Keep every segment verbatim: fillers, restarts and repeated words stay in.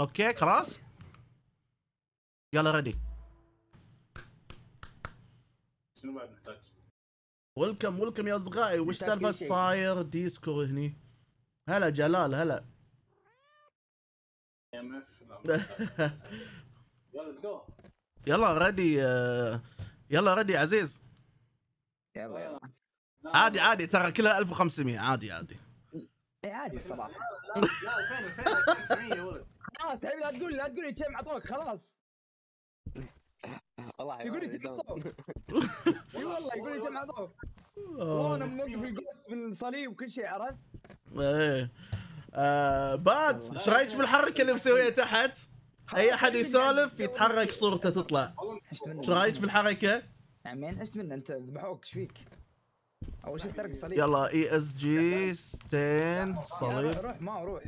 اوكي خلاص يلا ريدي شنو بعد نحتاج؟ ويلكم ويلكم يا اصدقائي وش سالفه صاير ديسكو هني؟ هلا جلال هلا يلا ليتس جو يلا ريدي يلا ريدي عزيز يلا يلا عادي عادي ترى كلها ألف وخمسمية عادي عادي اي عادي الصراحه لا لا ألفين ألفين وخمسمية يا ولد خلاص تعبي لا تقول لا تقول كم عطوك خلاص والله يقول لي كم عطوك اي والله يقول لي كم عطوك وانا موقف القوس بالصليب وكل شيء عرفت؟ ايه بات ايش رايك بالحركه اللي مسويها تحت؟ اي احد يسولف يتحرك صورته تطلع ايش رايك بالحركه؟ عمين ايش منه انت ذبحوك ايش فيك؟ اول شيء ترك صليب يلا اي اس جي ستين صليب روح ما روح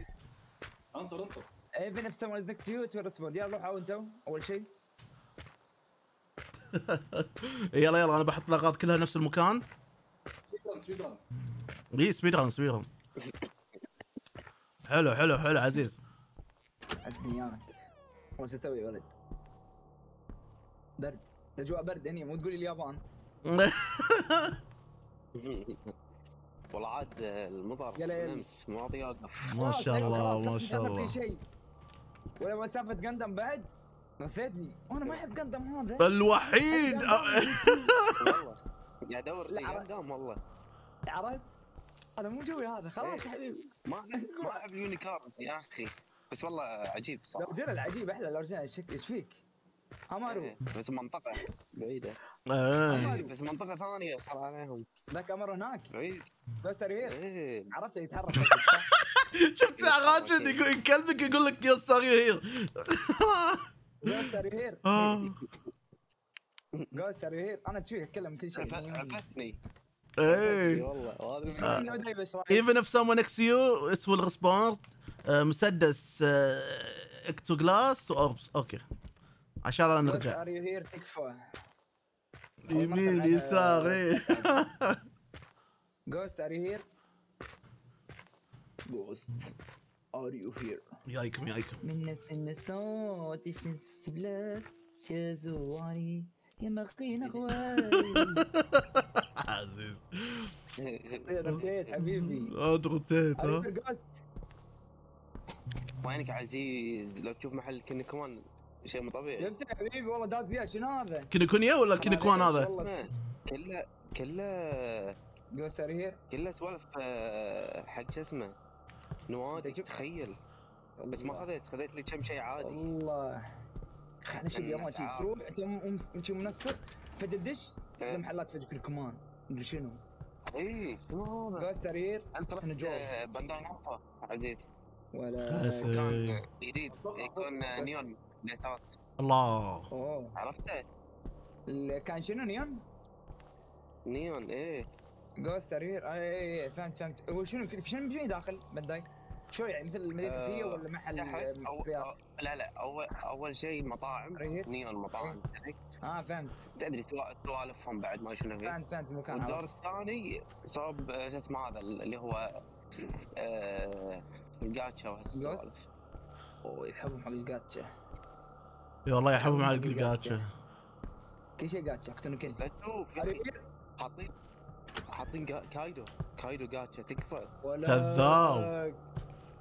انطر انطر اي بنفس سمون از نكست يو تو ريسبوند يلا روحوا انتوا اول شيء يلا يلا انا بحط الاغراض كلها نفس المكان سبيد ران اي سبيد ران سبيد ران حلو حلو حلو عزيز عزني اياك وش تسوي يا ولد؟ برد الاجواء برد هني مو تقولي اليابان والله عاد المطر بالامس ما توقف ما شاء الله ما شاء الله ولا مسافه قندم بعد نسيتني وانا ما احب قندم هذا الوحيد والله قاعد ادور لي قندم والله عرفت انا مو جوي هذا خلاص يا حبيبي ما ما احب اليونيكورن يا اخي بس والله عجيب صح الاورجنال عجيب احلى الاورجنال ايش فيك؟ امارو بس منطقة بعيدة ايه بس منطقة ثانية صار عليهم ذاك امر هناك بعيد بس ترى عرفت يتحرك شفت راشد يقول يكلمك يقول لك يا صغير بس ترى قلت ترى انا تشوف اتكلم كل شيء عرفتني ايه والله وهذا even if someone next you اسمه الريسبونس مسدس اكتوغلاس واوربس اوكي عشان لا نرجع يمين يسار ايه جوست ار يو هير جوست ار يو هير يايكم يايكم من سن صوت السبلات يا زواري يا مغفين اخواني عزيز يا رفيت حبيبي ادغتيت ها وينك عزيز لو تشوف محل كنا كمان شيء مو طبيعي يا حبيبي والله داز فيها شنو هذا؟ كنكونيا ولا كنكوان هذا؟ كله كله كله سوالف حق شو اسمه نوادي تخيل بس ما خذيت خذيت لي كم شيء عادي والله خلنا شيء اليوم تروح انت منسق فجاه تدش محلات فجاه كنكوان مدري شنو اي شنو هذا؟ جوست ارير انت بانداي نامكو عزيز ولا كان جديد يكون نيون ليتات الله أوه. عرفته؟ كان شنو نيون؟ نيون ايه جوست ارير ايه فهمت فهمت هو شنو شنو في داخل بانداي؟ شو يعني مثل المدينه الفيه ولا محل مشتريات؟ لا لا اول اول شيء مطاعم نيون مطاعم اه فهمت تدري سوالفهم بعد ما شنو فهمت فهمت المكان والدور الثاني صاب شو اسمه هذا اللي هو آه الجاتشا وهالسوالف اوه يحبهم حق الجاتشا اي والله يحبهم حق الجاتشا كل شيء جاتشا اكتوني كل حاطين حاطين كايدو كايدو جاتشا تكفى كذاب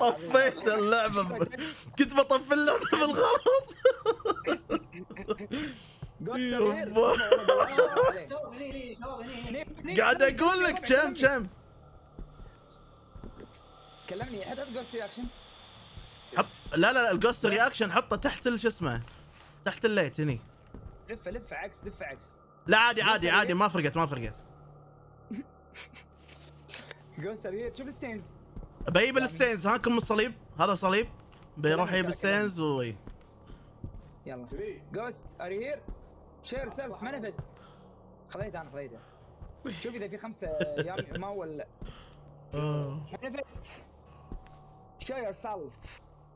طفيت اللعبه كنت بطفي اللعبه بالغلط قاعد اقول لك كم كم كلمني هذا الجوست رياكشن. حط لا لا الجوست رياكشن حطه تحت شو اسمه تحت الليت هني. لفه لفه عكس لفه عكس. لا عادي عادي عادي ما فرقت ما فرقت. جوست رياكشن شوف الستينز. بجيب الستينز هاكم الصليب هذا صليب بيروح يجيب الستينز وي. يلا جوست ار يو هير شير سيلف مانيفست. خليته انا خليته. شوف اذا في خمسه يا ما ولا مانيفست شير سيلف.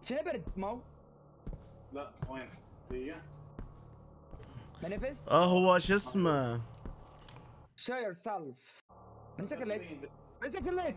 شنو برد مو؟ لا وين؟ دقيقه مانيفست؟ اه هو شو اسمه؟ شير سيلف. امسك الليت امسك الليت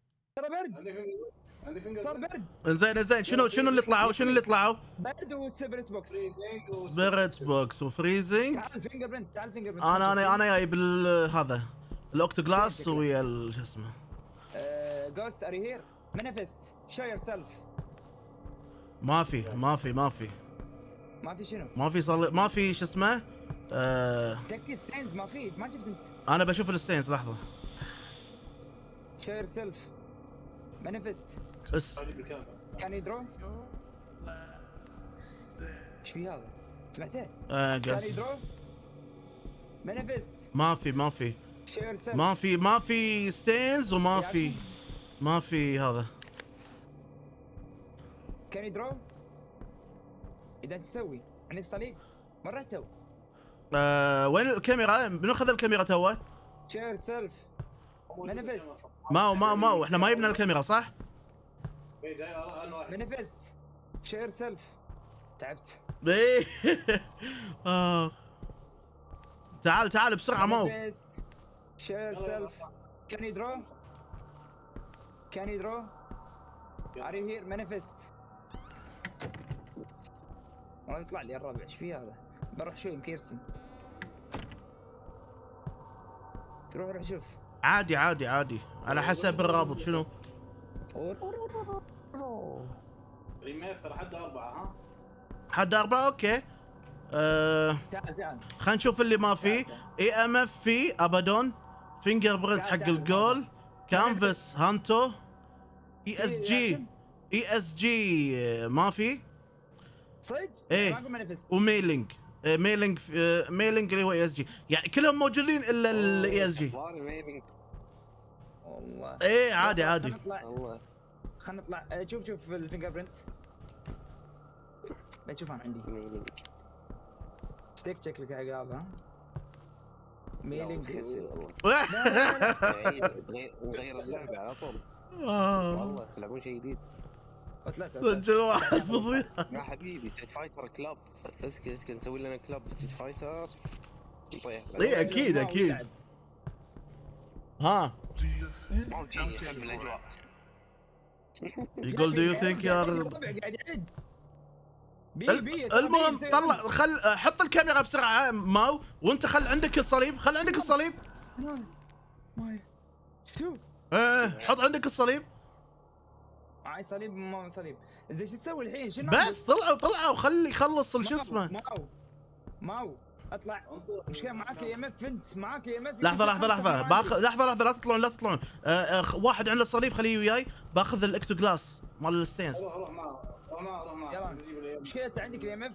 ترى برد صار برد زين زين شنو شنو اللي طلعوا شنو اللي طلعوا؟ برد وسبريت بوكس سبريت بوكس وفريزنج تعال فينجر برنت تعال فينجر برنت انا انا انا جايب هذا الاوكتو جلاس ويا شو اسمه جوست اري هير مانيفست شو يور سيلف ما في ما في ما في ما في شنو؟ ما في صار ما في شو اسمه تكي ستينز ما في ما شفت انت انا بشوف الستينز لحظه شير سيلف مانيفست بس يعني درو ايش في هذا؟ سمعته؟ ايه قاعد درو مانيفست ما في ما في شير سيلف ما في ما في ستينز وما في ما في هذا كان يدرو اذا تسوي عندك صليب مره تو آه وين الكاميرا؟ منو اخذ الكاميرا توه؟ شير سيلف مانيفست ماو ماو ماو احنا ما جبنا الكاميرا صح؟ اي جاي مانيفست شير سيلف تعبت ايه اخ تعال تعال بسرعه ماو شير سيلف كان يدرو Can you draw? Are you here? Manifest. والله يطلع لي الرابع ايش في هذا؟ بروح شوي يمكن يرسم. روح روح شوف. عادي عادي عادي على حسب الرابط شنو؟ ريميف ترى حد اربعه ها؟ حد اربعه اوكي. ااا تعال تعال خلينا نشوف اللي ما فيه اي ام اف فيه ابدون فينجر برنت حق الجول كانفاس هانتو اي اس جي اي اس جي ما في صدق؟ ايه وميلينج ميلينج ميلينج اللي هو اي اس جي يعني كلهم موجودين الا الاي اس جي والله ايه عادي عادي خلنا نطلع شوف شوف الفينجر برنت بشوف انا عندي ميلينج اشتيك شكلك عقاب ها ميلينج نغير اللعبه على طول والله تلعبون شيء جديد سجل واحد فضيحه يا حبيبي ستريت فايتر كلاب اسكت اسكت نسوي لنا كلاب ستريت فايتر اي اكيد اكيد ها يقول دو يو ثينك يا المهم طلع خل حط الكاميرا بسرعه ماو وانت خل عندك الصليب خل عندك الصليب شو ايه حط عندك الصليب معي صليب ما صليب زين شو تسوي الحين شنو بس طلعوا طلعوا خلي يخلص شو اسمه ماو ماو اطلع مشكله معاك يا مف انت معاك يا مف لحظه لحظه لحظه باخذ لحظه لحظه لا تطلعون لا تطلعون واحد عنده الصليب خليه وياي باخذ الاكتو جلاس مال الستينز روح روح يلا مشكلة انت عندك الاي ام اف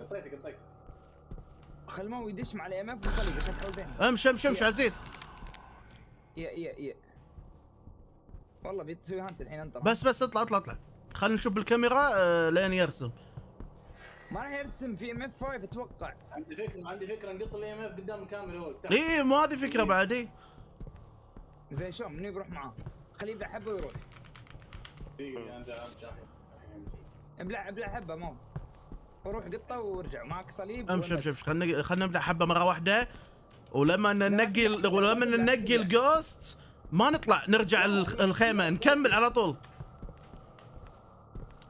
قطيتك قطيتك خل مو يدش مع الاي ام اف وصلي عشان تحولتين امش امش امش عزيز يا يا يا والله بتسوي هانت الحين انت بس بس اطلع اطلع اطلع خلينا نشوف بالكاميرا آه لين يرسم ما راح يرسم في ام اف خمسة اتوقع عندي فكره عندي فكره نقط الاي ام اف قدام الكاميرا هو اي مو هذه فكره بعد اي زين شلون منو بروح معاه خليه بحبه ويروح اي انا ابلع ابلع حبه مو روح قطه وارجع معك صليب. امشي امشي امشي خلينا خلينا نبدا حبه مره واحده، ولما ننقي ولما ننقي الجوست ما نطلع نرجع الخيمه نكمل على طول.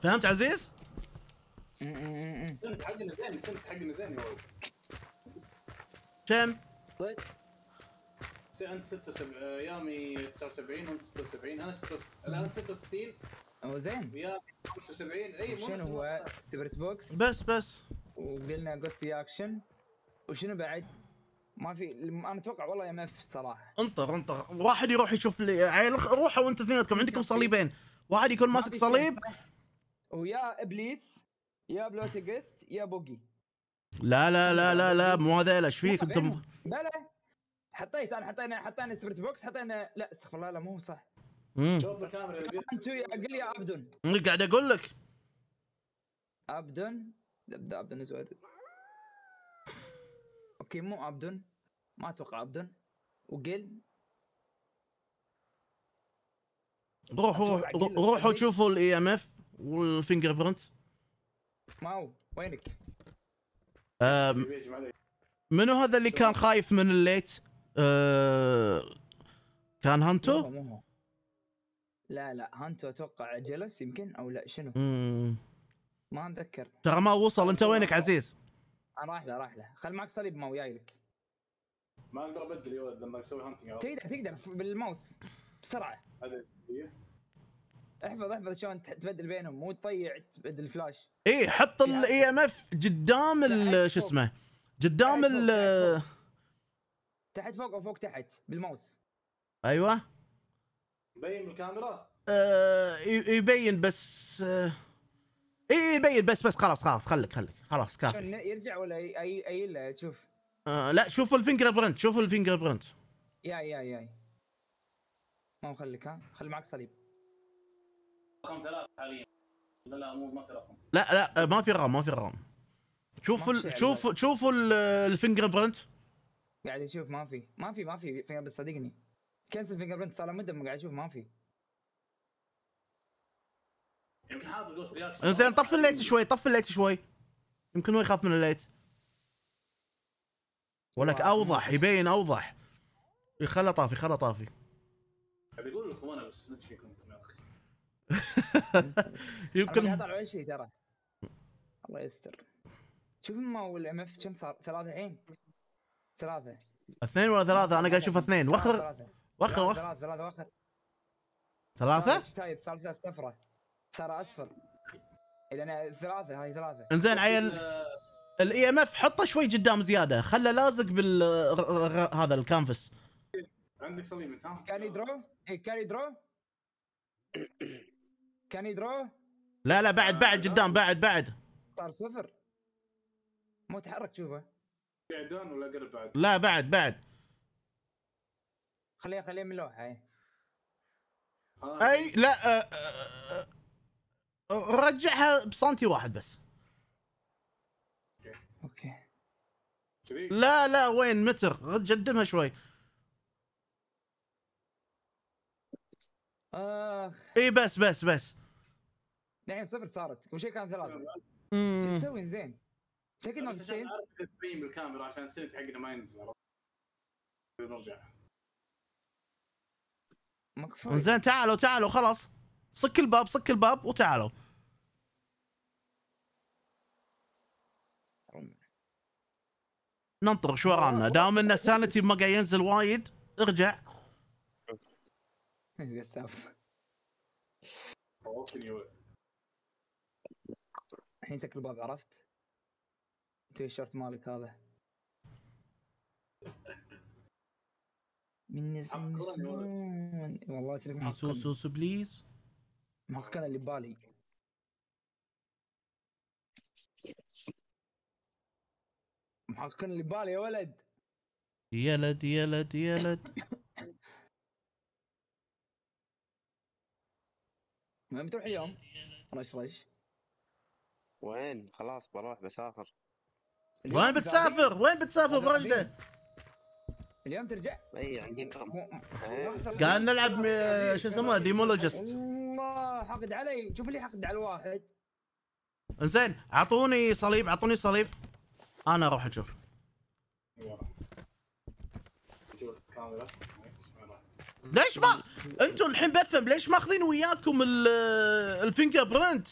فهمت عزيز؟ امم سمت حقنا زين، سمت حقنا زين يا ولد. كم؟ انت ستة وسبعين يامي تسعة وسبعين وانت ستة وسبعين انا ستة وستين الان ستة وستين هو زين وياك خمسة وسبعين اي شنو هو ستبرت بوكس بس بس وقلنا قلت رياكشن وشنو بعد؟ ما في انا اتوقع والله يا مف صراحه انطر انطر واحد يروح يشوف لي عيل روحوا انتم اثنيناتكم عندكم صليبين، واحد يكون ماسك صليب ويا ابليس يا بلوتيجست يا بوقي. لا لا لا لا لا مو هذول ايش فيك انتم؟ بلا حطيت انا حطينا حطينا سبريت بوكس حطينا لا استغفر الله لا مو صح. امم شوف الكاميرا انتوا قل يا عبدون قاعد اقول لك عبدون ابدا عبدون زواد اوكي مو عبدون ما اتوقع عبدون وقل روحوا روحوا شوفوا الاي ام اف والفينجر برنت. ماو وينك؟ منو هذا اللي كان خايف من الليت؟ أه... كان هانتو؟ لا لا هانتو اتوقع جلس يمكن او لا شنو؟ مم. ما اتذكر ترى ما وصل. انت وينك عزيز؟ انا رايح له رايح له خل معك صليب ما وياي لك. ما اقدر ابدل يا ولد لما اسوي هانتنج. تقدر تقدر بالماوس بسرعه. احفظ احفظ شلون تبدل بينهم مو تطيع تبدل الفلاش. ايه حط الاي ام اف قدام شو اسمه؟ قدام ال تحت فوق او فوق تحت بالماوس. ايوه يبين بالكاميرا؟ آه يبين بس آه اي يبين بس بس خلاص خلاص خليك خليك خلاص كافي. يرجع ولا اي اي لا تشوف؟ آه لا شوف الفينجر برنت شوف الفينجر برنت. ياي ياي ياي ما خليك ها خلي معك صليب. رقم ثلاث حاليا. لا لا مو ما في رقم. لا لا ما في رقم ما في رقم. شوفوا ال... شوفوا شوفوا الفينجر برنت قاعد اشوف ما في ما في ما في فينجر برنت صدقني كنسل فينجر برنت صار له مده ما قاعد اشوف ما في. يمكن حاط جوست رياكشن. زين طفي الليت شوي طفي الليت شوي يمكن هو يخاف من الليت. ولك اوضح يبين اوضح يخلى طافي خلى طافي. ابي اقول لكم انا بس ما ادري فيكم انتم يا اخي. يمكن ما طلعوا اي شيء ترى الله يستر. شوف الماو والام اف كم صار؟ ثلاثة الحين؟ ثلاثة اثنين ولا ثلاثة؟ انا قاعد اشوف اثنين وخر وخر وخر ثلاثة ثلاثة وخر ثلاثة؟ الثالثة الصفرة صار اصفر لان ثلاثة هاي ثلاثة. انزين عيل الاي ام اف حطه شوي قدام زيادة خله لازق بال هذا الكانفاس. عندك صليب انت ها؟ كان يدرو؟ كان يدرو؟ كان يدرو؟ لا لا بعد بعد قدام بعد بعد صار صفر مو تحرك شوفه. بعدان ولا قرب بعد؟ لا بعد بعد. خليه خليه من لوحه هاي. اي لا أه أه أه رجعها بسنتي واحد بس. اوكي. لا لا وين متر؟ قدمها شوي. اخ. اي بس بس بس. الحين صفر صارت، كل شيء كان ثلاثة. شو تسوي زين؟ تاكد ما تسوي؟ تبين بالكاميرا عشان السنت حقنا ما ينزل عرفت؟ نرجع. مكفوف. زين تعالوا تعالوا خلاص. صك الباب صك الباب وتعالوا. ننطر شو ورانا؟ دام ان سانتي ما قاعد ينزل وايد ارجع. الحين سك الباب عرفت؟ التيشيرت مالك هذا من سنون والله تلك محقن سوسو بليز محقن اللي ببالي محقن اللي ببالي يا ولد يلد يلد يلد وين بتروح اليوم؟ رش رش وين خلاص بروح بسافر. وين بتسافر؟ وين بتسافر برجده؟ اليوم ترجع؟ اي عندنا قاعد نلعب شو يسمونه ديمولوجست. الله حقد علي، شوف اللي حقد على الواحد. انزين اعطوني صليب اعطوني صليب انا اروح اشوف. ليش ما انتوا الحين بثم ليش ماخذين وياكم الفينجر برنت؟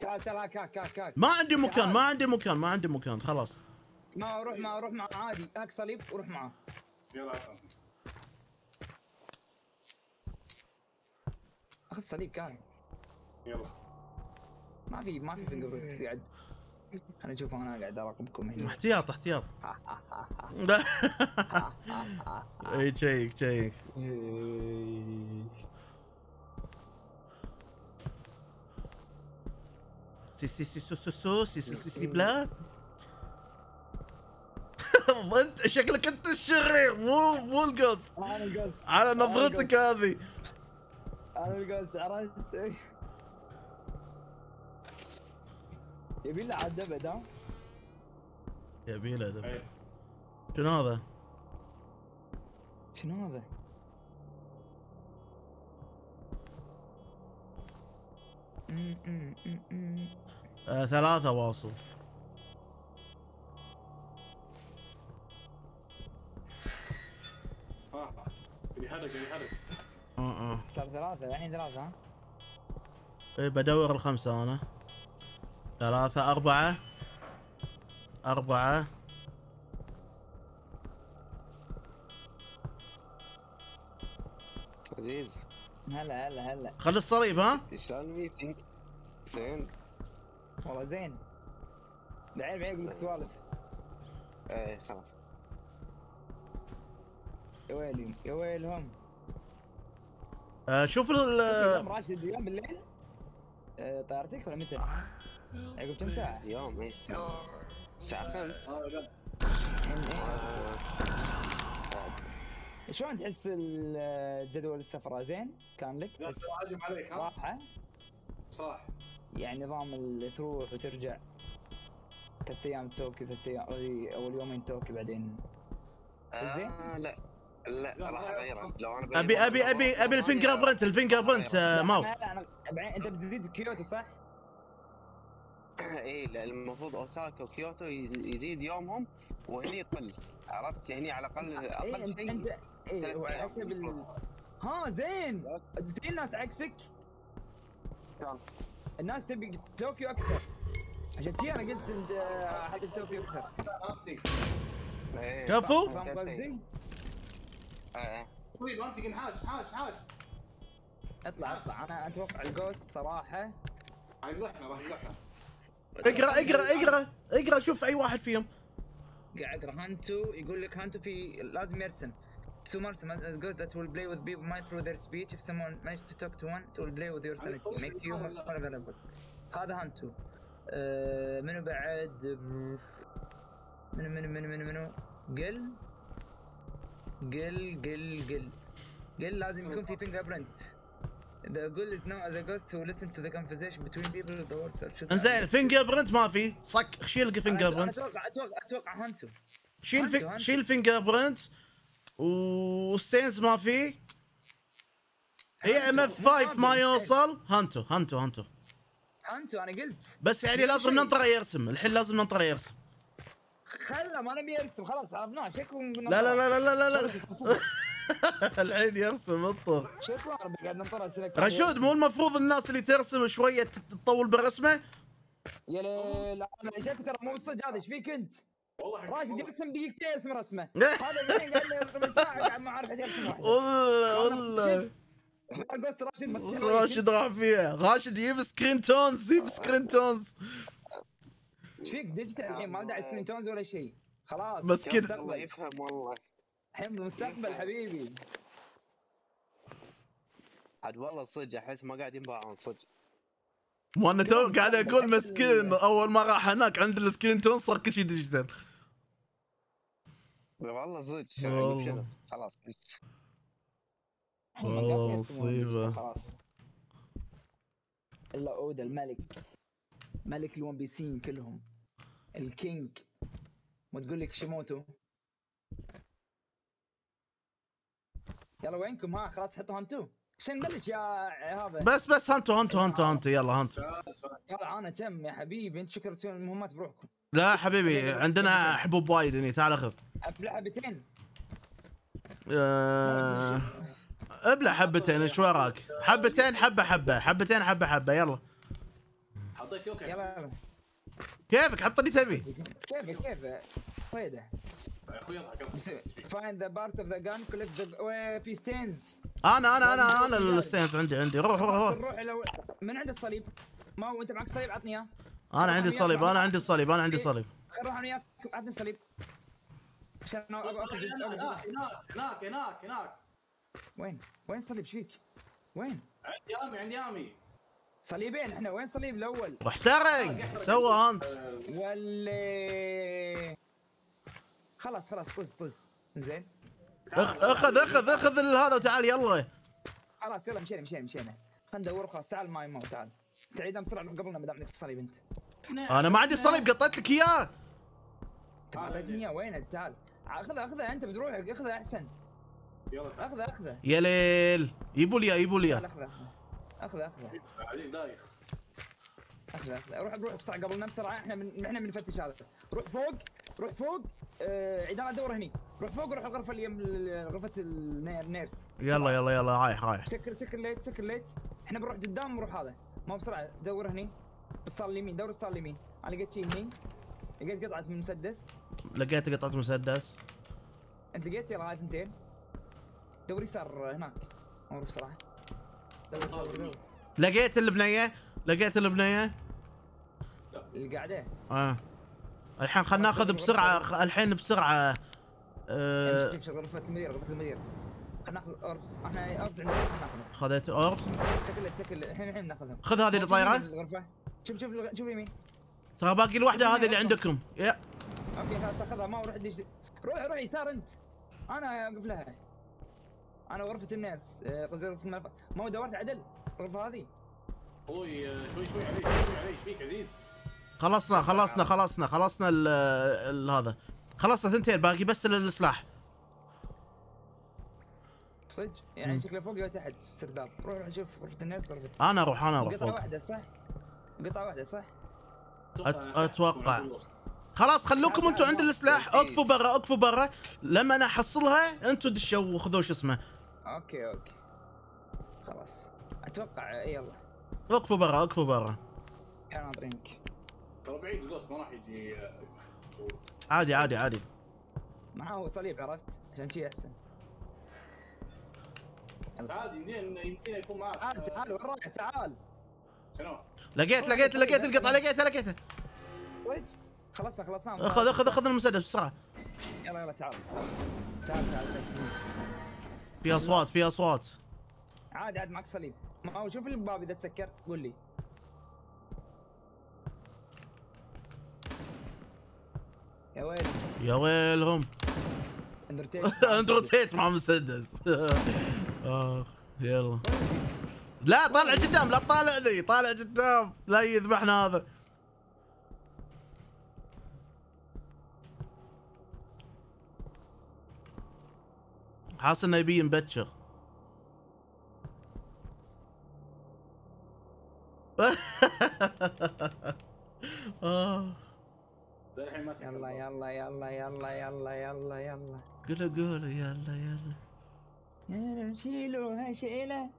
تعال تعال كاك كاك كاك ما عندي مكان ما عندي مكان ما عندي مكان خلاص. ما روح معه روح معه عادي هاك صليب وروح معه. يلا اخذ صليب كان. يلا ما في ما في فينجر برنت قاعد انا اشوف انا قاعد اراقبكم هنا. احتياط احتياط. اي شيك شيك. سي سي سي سو سو سو سي سي سي سي بلا. انت شكلك انت الشرير مو مو القصد. انا القصد. على نظرتك هذه. انا القصد عرفت. يبي له عاد دبه ده يبي له دبه شنو هذا؟ شنو هذا؟ آه ثلاثة واصل اه بيحرك بيحرك اه اه صار ثلاثة يعني ثلاثة ها؟ ايه بدور الخمسة انا ثلاثة أربعة أربعة عزيز هلا هلا هلا خلي الصليب ها؟ شلون ميتنج؟ زين والله زين العيب بعيب لك سوالف ايه خلاص يا ويلهم يا ويلهم آه شوف ال راشد اليوم بالليل آه طيارتك ولا متى؟ عقب كم ساعة؟ اليوم ايش؟ الساعة خمسة شلون تحس الجدول السفرة زين؟ كان لك؟ لا اهجم عليك ها؟ راحة؟ صح يعني نظام اللي تروح وترجع ثلاث ايام توكي ثلاث ايام اول يومين توكي بعدين زين؟ آه لا لا راح اغيرها لو انا ابي ابي ابي ابي الفينجر برنت الفينجر برنت ماو لا لا انا انت بتزيد كيوتو صح؟ ايه المفروض اوساكا وكيوتو يزيد يومهم وهني يقل عرفت هني على الاقل اقل شيء انت ايه حسب ال ها زين قلت الناس عكسك الناس تبي طوكيو اكثر عشان كذي انا قلت انت حق طوكيو اكثر كفو فاهم قصدي؟ ايه طيب انت انحاش حاش حاش اطلع اطلع انا اتوقع الجوست صراحه راح يقلعنا راح يقلعنا اقرا اقرا اقرا اقرا شوف اي واحد فيهم قاعد اقرا هانتو يقول لك هانتو في لازم يرسم سومرس از جود ذات ويل بلاي وذ بيبل مايند ثرو ذير سبيتش اف سم ون مانجز تو توك تو ون تو بلاي وذ يور سانيتي ميك يو مور افيلبل هذا هانتو منو بعد منو منو منو منو منو قل قل قل قل قل لازم يكون في فينجر برنت The goal is now as a ghost to listen to the conversation between people with the word searches. انزين فينجر برنت ما في صك شيل فينجر برنت اتوقع اتوقع اتوقع هانتو شيل في شيل فينجر برنت والسينز ما في هي ام اف خمسة ما يوصل هانتو هانتو هانتو هانتو انا قلت بس يعني لازم ننطره يرسم الحين لازم ننطره يرسم خله ما نبي يرسم خلاص عرفناه شكله لا لا لا لا لا لا العين يرسم اطر شكله قاعد ننطر اسئله رشود مو المفروض الناس اللي ترسم شويه تطول بالرسمه؟ يا ليل انا شفت ترى مو صدق هذا ايش فيك انت؟ والله راشد يرسم دقيقتين يرسم رسمه هذا الحين قاعد يرسم ساعه قاعد ما عارف يرسم واحده والله والله راشد راشد راح فيها راشد يجيب سكرين تونز يجيب سكرين تونز ايش فيك ديجيتال الحين ما داعي سكرين تونز ولا شيء خلاص مسكين الله يفهم والله الحين بالمستقبل حبيبي عاد والله صدق احس ما قاعد ينباعون صدق مو انا تو قاعد اقول مسكين اول ما راح هناك عند السكرين تون صار كل شيء ديجيتال والله صدق خلاص بس والله مصيبه خلاص الا اودا الملك ملك الون بيسين كلهم الكينج ما تقول لك شيموتو يلا وينكم ها خلاص حطوا هانتو عشان نبلش يا هذا. بس بس هانتو هانتو هانتو هانتو يلا هانتو. طلع انا كم يا حبيبي، انت شكلك تسوي المهمات بروحكم. لا حبيبي عندنا حبوب وايد هني، تعال خذ. ابلع حبتين. أه... ابلع حبتين ايش وراك؟ حبتين حبه حبه، حبتين حبه حبه يلا. حطيت يوكا. يلا كيفك حط اللي تبي. كيفك كيفك فايده. فايند ذا بارت اوف ذا جان كولكت ذا في ستينز. انا انا انا انا الستينز عندي عندي روح روح روح. روح لو من عند الصليب؟ ما هو انت معك صليب عطني اياه. انا عندي الصليب انا عندي الصليب انا عندي الصليب. خل نروح انا وياك عطني الصليب. عشان هناك هناك هناك هناك. وين؟ وين الصليب ايش فيك؟ وين؟ عندي امي عندي امي. صليبين احنا، وين الصليب الاول؟ واحترق سوى انت. واللي خلاص خلاص طز طز زين. اخذ اخذ اخذ هذا وتعال يلا. خلاص يلا مشينا مشينا مشينا. خلينا ندور خلاص. تعال ماي ماو تعال. تعيدها بسرعه قبلنا ما دام عندك الصليب انت. انا ما عندي الصليب قطيت لك اياه. تعال اياه وينه تعال. اخذها اخذها انت بروحك اخذها احسن. يلا اخذها اخذها. يا ليل جيبوا لي اياه جيبوا لي اياه. اخذها اخذها اخذها. قاعدين دايخ. اخذها اخذها روح بروح بسرعه قبلنا بسرعه احنا من احنا بنفتش هذا. روح فوق روح فوق. عيدان ادور هني، روح فوق وروح الغرفه اللي يم غرفه النيرس. يلا يلا يلا رايح رايح. سكر سكر ليت سكر ليت، احنا بنروح قدام ونروح هذا، ما بسرعه دور هني بالصال اليمين، دور الصال اليمين، انا لقيت شيء هني، لقيت قطعه من مسدس. لقيت قطعه مسدس. انت لقيت؟ يلا هاي ثنتين. دور يسار هناك، نروح بسرعه. لقيت البنيه، لقيت البنيه. اللي قاعده. اه. الحين خلنا ناخذ بسرعه الحين بسرعه. ااا نمشي غرفه المدير غرفه المدير خلنا ناخذ اوربس احنا اوربس عندنا ناخذه. خذيت اوربس؟ سكل سكل الحين الحين ناخذهم. خذ هذه اللي طايره. شوف شوف شوف يمين. ترى باقي الوحده هذه اللي عندكم. يا اوكي خلاص خذها ما وروح دش روح روح يسار انت. انا اوقف لها. انا غرفه الناس قصدي غرفه الملف ما دورت عدل الغرفه هذه. اخوي شوي شوي عليك شوي عليك ايش فيك عزيز؟ خلصنا خلصنا خلصنا خلصنا ال هذا خلصنا ثنتين باقي بس السلاح. صدق يعني شكله فوق ولا تحت سرداب. روح شوف غرفة الناس غرفة. انا اروح انا اروح. قطعة واحدة صح؟ قطعة واحدة صح؟ اتوقع. خلاص خلوكم انتم عند السلاح، اقفوا برا اقفوا برا، لما انا احصلها انتم دشوا وخذوا شو اسمه. اوكي اوكي. خلاص اتوقع يلا. اقفوا برا اقفوا برا. انا ناطرينك. ترى بعيد القوس ما راح يجي. عادي عادي عادي معاه صليب عرفت عشان شي احسن. بس عادي يمدينا يمدينا يكون معاه. تعال تعال وين رايح تعال. شنو؟ لقيت لقيت لقيت القطعه لقيتها لقيتها. ويج خلصنا خلصنا. اخذ اخذ اخذ المسدس بسرعه. يلا يلا تعال تعال تعال. في اصوات في اصوات. عادي عاد معك صليب. ما شوف الباب اذا تسكر قول لي. يا ويل يا ويلهم. اندروتيت اندروتيت مع مسدس. اخ يلا لا طالع قدام لا تطالع لي طالع قدام لا يذبحنا هذا. حاسس انه يبي مبكر. يلا يلا يلا يلا يلا يلا يلا قولوا قولوا يلا يلا يلا شيلوا هالشيله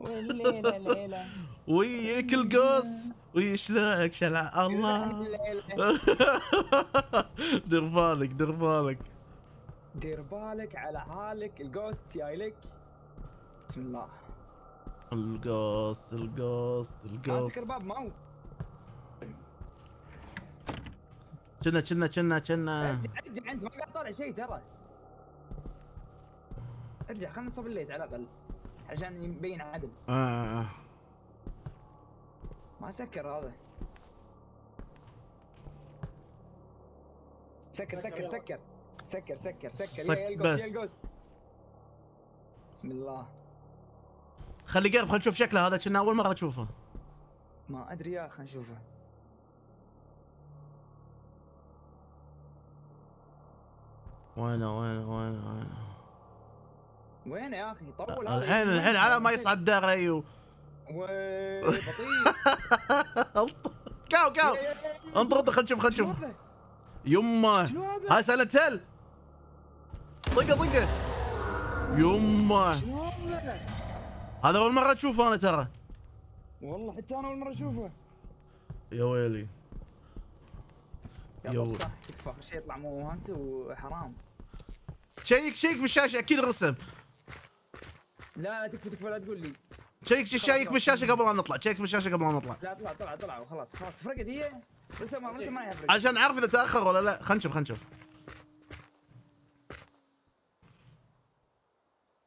والليله ليله ويك القص ويشلعك شلع الله. دير بالك دير بالك دير بالك على حالك القص جاي لك. بسم الله القص القص القص. هذا الباب ماو كنا كنا كنا كنا ارجع انت ما قاعد طالع شيء ترى. ارجع خلينا نصب الليت على الاقل عشان يبين عدل. آه. ما سكر هذا. سكر سكر سكر سكر سكر سكر يا الجوست يا الجوست. بسم الله. خلي قرب خلينا نشوف شكله هذا كنا اول مره تشوفه. ما ادري يا خلينا نشوفه. وينه وينه وينه وينه وين يا اخي؟ طول هذا الحين الحين على ما يصعد دغري و بطيء. كاو كاو انطر انطر خل نشوف خل نشوف يمه هاي سالت هل طقه طقه يمه هذا اول مره اشوفه انا ترى والله حتى انا اول مره اشوفه يا ويلي يلا صح تكفى مش يطلع مو انت وحرام شيك شيك بالشاشه اكيد رسم لا تكفى تكفى لا تقول لي شيك شيك بالشاشه قبل ان نطلع شيك بالشاشه قبل ان نطلع لا طلع طلع طلع وخلاص خلاص فرقت هي رسم ما رسم ما يفرق عشان نعرف اذا تاخر ولا لا خلينا نشوف خلينا نشوف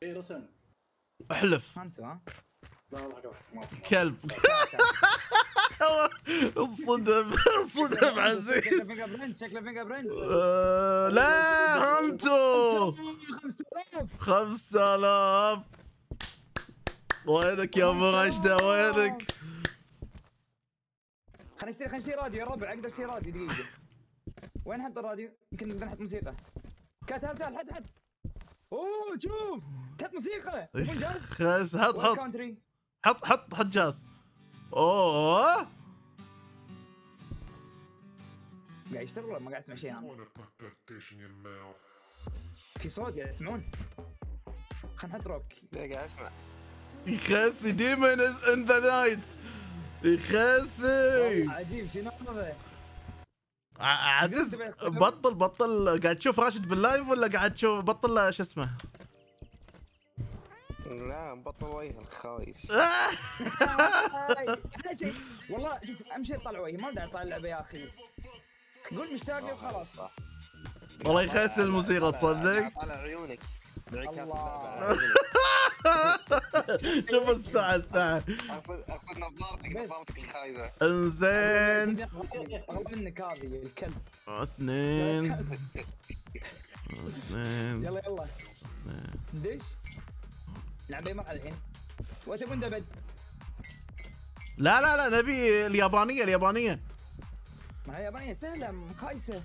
اي رسم احلف انت ها لا والله قبل كلب انصدم انصدم عزيز شكله فينجر برنت شكله فينجر برنت لا انتو خمسة آلاف وينك يا ابو رشده وينك؟ خلينا نشتري خلينا نشتري راديو يا ربع اقدر اشتري راديو دقيقه وين نحط الراديو؟ يمكن نقدر نحط موسيقى كات هات حط حط اوه شوف تحط موسيقى خلاص حط حط حط حط حط جاز اوه قاعد يشتغل ولا ما قاعد اسمع شيء انا؟ في صوت قاعد يسمعون؟ خلينا نحط روك قاعد اسمع يخسي ديمن ان ذا نايت يخسي عجيب شنو هذا؟ عزيز بطل بطل قاعد تشوف راشد باللايف ولا قاعد تشوف بطل شو اسمه؟ لا بطل وجه الخايس والله شوف اهم شيء طلع وجهي ما داعي طالع اللعبه يا اخي قول مشتاق وخلاص والله يخسي الموسيقى تصدق؟ طالع عيونك الله شوف استعى استعى اقصد اقصد نظارتك نظارتك الخايبه انزين اغلب منك هذه الكلب اثنين اثنين يلا يلا دش نلعب اي مرحله الحين وين تبون دبد؟ لا لا لا نبي اليابانيه اليابانيه ما هي اليابانيه سهله مقايسه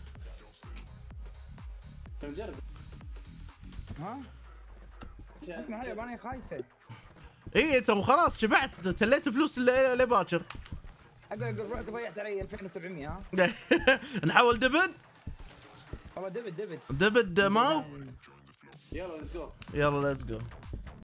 نجرب ها؟ اسمع هاي يابانية خايسة اي انت خلاص شبعت تليت فلوس اللي باكر اقول اقول روحك ضيعت علي ألفين وسبعمية ها؟ نحول دبد؟ والله دبد دبد دبد ماو؟ يلا ليتس جو يلا ليتس جو